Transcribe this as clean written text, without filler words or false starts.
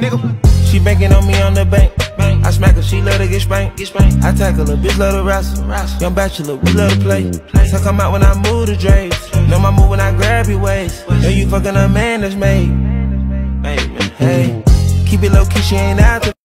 Nigga, she banking on me on the bank. I smack her, she love to get spanked. I tackle her, bitch love to wrestle. Young bachelor, we love to play. So come out when I move the drapes. Know my move when I grab your waist. Know you fucking a man that's made. Hey, keep it low key, she ain't out to